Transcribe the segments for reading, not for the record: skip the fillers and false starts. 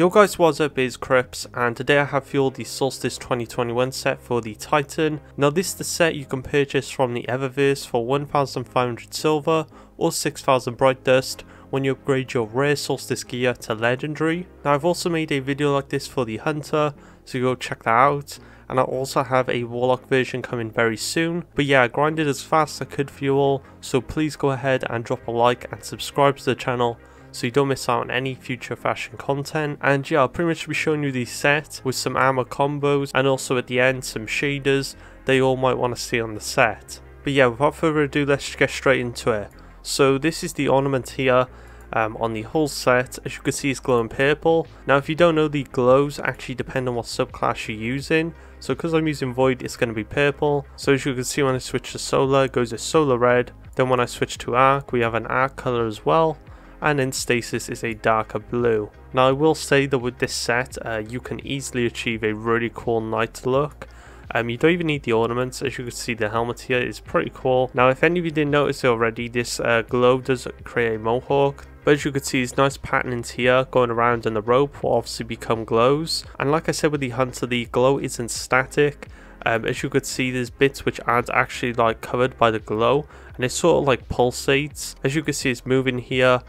Yo guys, what's up, it's Krypz, and today I have fueled the Solstice 2021 set for the Titan. Now this is the set you can purchase from the Eververse for 1,500 silver or 6,000 bright dust when you upgrade your rare Solstice gear to legendary. Now I've also made a video like this for the Hunter, so go check that out. And I also have a Warlock version coming very soon. But yeah, I grinded as fast as I could for you all, so please go ahead and drop a like and subscribe to the channel so you don't miss out on any future fashion content. And yeah, I'll pretty much be showing you the set with some armor combos and also at the end some shaders that you all might want to see on the set. But yeah, without further ado, let's get straight into it. So this is the ornament here on the whole set. As you can see, it's glowing purple. Now if you don't know, the glows actually depend on what subclass you're using. So because I'm using Void, it's going to be purple. So as you can see, when I switch to Solar, it goes to Solar Red. Then when I switch to Arc, we have an Arc color as well. And in Stasis is a darker blue. Now I will say that with this set, you can easily achieve a really cool night look. You don't even need the ornaments. As you can see, the helmet here is pretty cool. Now if any of you didn't notice it already, this glow does create a mohawk. But as you can see, there's nice patterns here going around, and the rope will obviously become glows. And like I said with the Hunter, the glow isn't static. As you could see, there's bits which aren't actually like covered by the glow, and it sort of like pulsates. As you can see, it's moving here.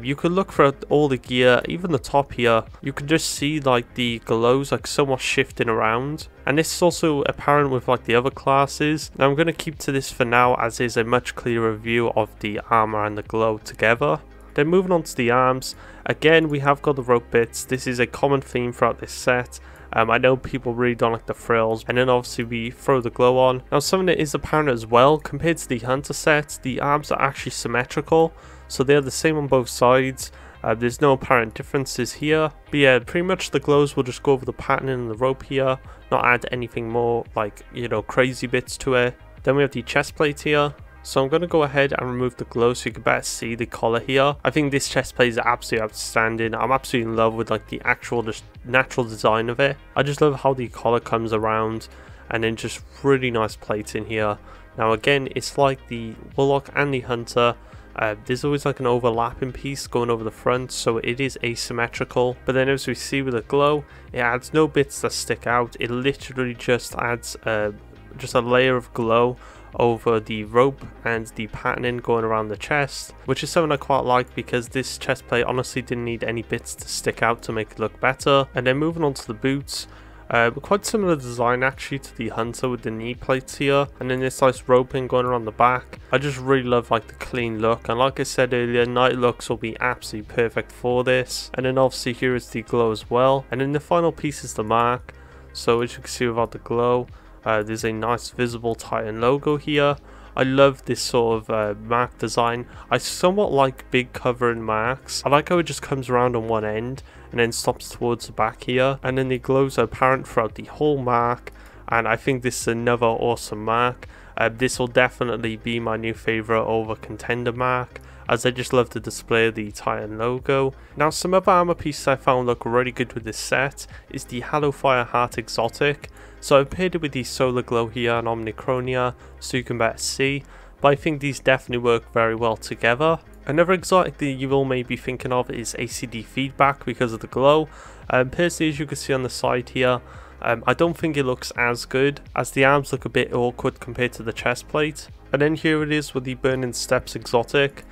You can look for all the gear, even the top here. You can just see like the glows like somewhat shifting around, and this is also apparent with like the other classes. Now I'm going to keep to this for now, as is a much clearer view of the armor and the glow together. Then moving on to the arms, again we have got the rope bits. This is a common theme throughout this set. I know people really don't like the frills, and then obviously we throw the glow on. Now something that is apparent as well, compared to the Hunter set, the arms are actually symmetrical, so they're the same on both sides. There's no apparent differences here. But yeah, pretty much the glows will just go over the pattern in the rope here, not add anything more like, you know, crazy bits to it. Then we have the chest plate here. So I'm going to go ahead and remove the glow so you can better see the collar here. I think this chest plate is absolutely outstanding. I'm absolutely in love with like the actual just natural design of it. I just love how the collar comes around, and then just really nice plates in here. Now again, it's like the Warlock and the Hunter. There's always like an overlapping piece going over the front, so it is asymmetrical. But then as we see with the glow, it adds no bits that stick out. It literally just adds just a layer of glow over the rope and the patterning going around the chest, which is something I quite like, because this chest plate honestly didn't need any bits to stick out to make it look better. And then moving on to the boots, quite similar design actually to the Hunter with the knee plates here, and then this nice roping going around the back. I just really love like the clean look, and like I said earlier, night looks will be absolutely perfect for this. And then obviously here is the glow as well, and then the final piece is the mark. So as you can see, without the glow, there's a nice visible Titan logo here. I love this sort of mark design. I somewhat like big covering marks. I like how it just comes around on one end and then stops towards the back here, and then the glows are apparent throughout the whole mark. And I think this is another awesome mark. This will definitely be my new favorite over contender mark, as I just love to display the Titan logo. Now some other armor pieces I found look really good with this set is the Hallowfire Heart exotic. So I've paired it with the Solar Glow here and Omnicronia so you can better see, but I think these definitely work very well together. Another exotic that you all may be thinking of is ACD Feedback because of the glow. Personally, as you can see on the side here, I don't think it looks as good, as the arms look a bit awkward compared to the chest plate. And then here it is with the Burning Steps exotic.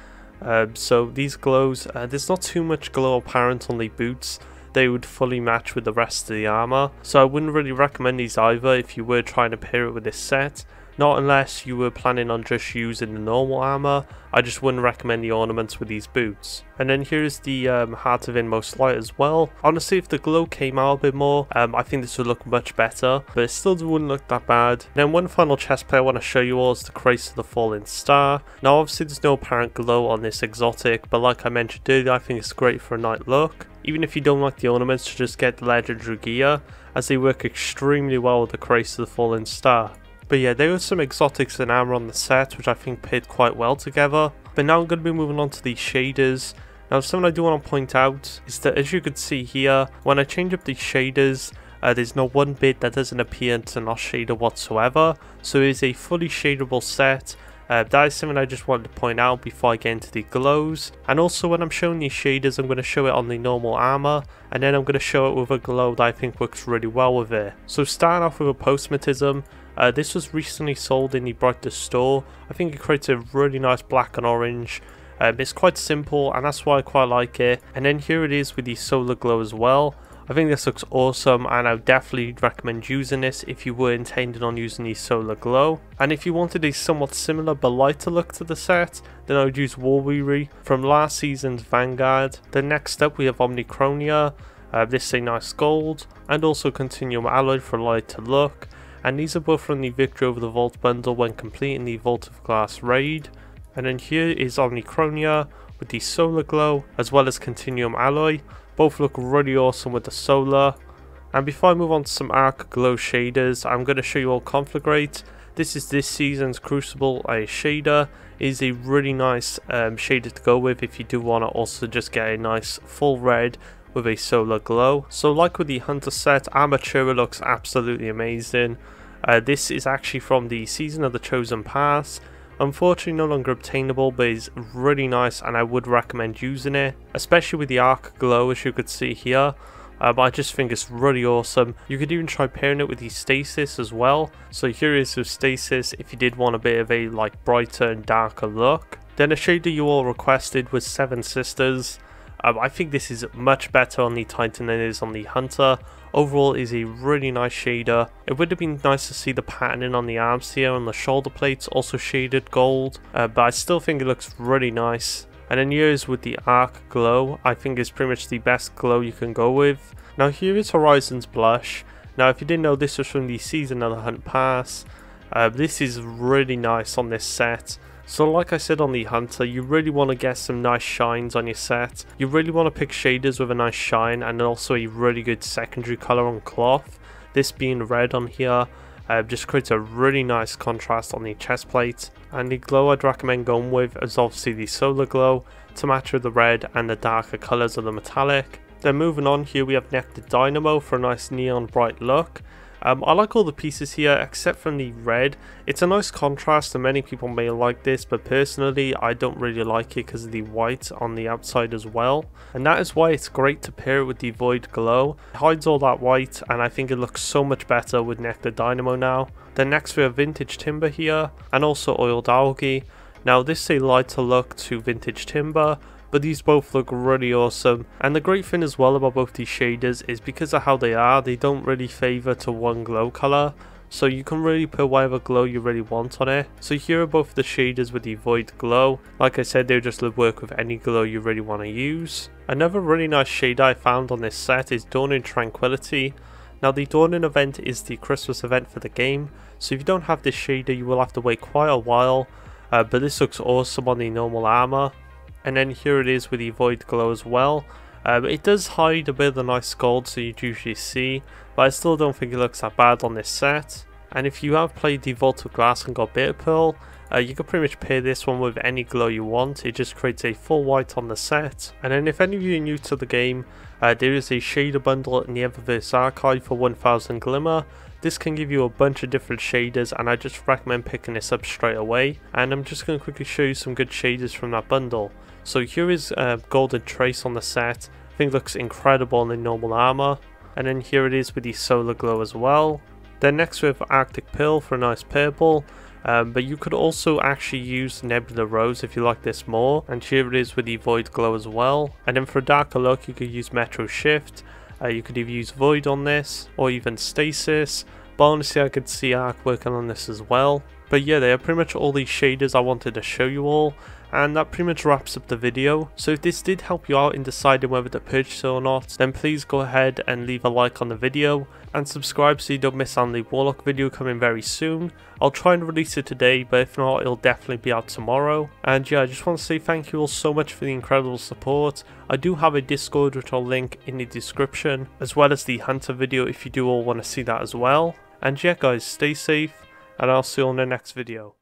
So these glows, there's not too much glow apparent on the boots. They would fully match with the rest of the armor, so I wouldn't really recommend these either if you were trying to pair it with this set. Not unless you were planning on just using the normal armor. I just wouldn't recommend the ornaments with these boots. And then here is the Heart of Inmost Light as well. Honestly, if the glow came out a bit more, I think this would look much better, but it still wouldn't look that bad. And then one final chest plate I want to show you all is the Crest of the Fallen Star. Now obviously there's no apparent glow on this exotic, but like I mentioned earlier, I think it's great for a night look. Even if you don't like the ornaments, just get the legendary gear, as they work extremely well with the Crest of the Fallen Star. But yeah, there were some exotics and armor on the set which I think paired quite well together. But now I'm going to be moving on to the shaders. Now something I do want to point out is that as you can see here, when I change up the shaders, there's not one bit that doesn't appear to not shader whatsoever. So it is a fully shaderable set. That is something I just wanted to point out before I get into the glows. And also when I'm showing these shaders, I'm going to show it on the normal armor, and then I'm going to show it with a glow that I think works really well with it. So starting off with a Postmatism. This was recently sold in the Brighter store. I think it creates a really nice black and orange. It's quite simple, and that's why I quite like it. And then here it is with the solar glow as well. I think this looks awesome, and I would definitely recommend using this if you were intending on using the solar glow. And if you wanted a somewhat similar but lighter look to the set, then I would use Warweary from last season's Vanguard. Then next up we have Omnicronia. This is a nice gold, and also Continuum Alloy for a lighter look. And these are both from the Victory over the Vault bundle when completing the Vault of Glass raid. And then here is Omnicronia with the solar glow as well as Continuum Alloy. Both look really awesome with the solar. And before I move on to some arc glow shaders, I'm going to show you all Conflagrate. This is this season's Crucible shader. It is a really nice shader to go with if you do want to also just get a nice full red with a solar glow. So like with the Hunter set, Amatura looks absolutely amazing. This is actually from the Season of the Chosen pass. Unfortunately no longer obtainable, but is really nice and I would recommend using it, especially with the arc glow as you could see here. But I just think it's really awesome. You could even try pairing it with the Stasis as well. So here is with Stasis if you did want a bit of a like brighter and darker look. Then a shader you all requested was Seven Sisters. I think this is much better on the Titan than it is on the Hunter. Overall it is a really nice shader. It would have been nice to see the patterning on the arms here and the shoulder plates also shaded gold, but I still think it looks really nice. And then here is with the arc glow. I think it's pretty much the best glow you can go with. Now here is Horizon's Blush. Now if you didn't know, this was from the Season of the Hunt pass. This is really nice on this set. So like I said on the Hunter, you really want to get some nice shines on your set. You really want to pick shaders with a nice shine and also a really good secondary colour on cloth. This being red on here just creates a really nice contrast on the chest plate. And the glow I'd recommend going with is obviously the solar glow to match with the red and the darker colours of the metallic. Then moving on, here we have Nectar Dynamo for a nice neon bright look. I like all the pieces here except from the red. It's a nice contrast and many people may like this, but personally I don't really like it because of the white on the outside as well. And that is why it's great to pair it with the Void Glow. It hides all that white and I think it looks so much better with Nectar Dynamo now. Then next we have Vintage Timber here and also Oiled Algae. Now this is a lighter look to Vintage Timber, but these both look really awesome. And the great thing as well about both these shaders is because of how they are, they don't really favour to one glow colour, so you can really put whatever glow you really want on it. So here are both the shaders with the Void Glow. Like I said, they'll just work with any glow you really want to use. Another really nice shader I found on this set is Dawning Tranquility. Now the Dawning event is the Christmas event for the game, so if you don't have this shader you will have to wait quite a while, but this looks awesome on the normal armour. And then here it is with the Void Glow as well. It does hide a bit of the nice gold so you'd usually see, but I still don't think it looks that bad on this set. And if you have played the Vault of Glass and got Bitter Pearl, you can pretty much pair this one with any glow you want. It just creates a full white on the set. And then if any of you are new to the game, there is a shader bundle in the Eververse archive for 1000 Glimmer. This can give you a bunch of different shaders and I just recommend picking this up straight away. And I'm just going to quickly show you some good shaders from that bundle. So here is Golden Trace on the set. I think it looks incredible in the normal armor. And then here it is with the solar glow as well. Then next we have Arctic Pearl for a nice purple. But you could also actually use Nebula Rose if you like this more. And here it is with the Void Glow as well. And then for a darker look you could use Metro Shift. You could either use Void on this or even Stasis. But honestly I could see Arc working on this as well. But yeah, they are pretty much all these shaders I wanted to show you all. And that pretty much wraps up the video. So if this did help you out in deciding whether to purchase it or not, then please go ahead and leave a like on the video and subscribe so you don't miss out on the Warlock video coming very soon. I'll try and release it today, but if not it'll definitely be out tomorrow. And yeah, I just want to say thank you all so much for the incredible support. I do have a Discord which I'll link in the description, as well as the Hunter video if you do all want to see that as well. And yeah guys, stay safe and I'll see you on the next video.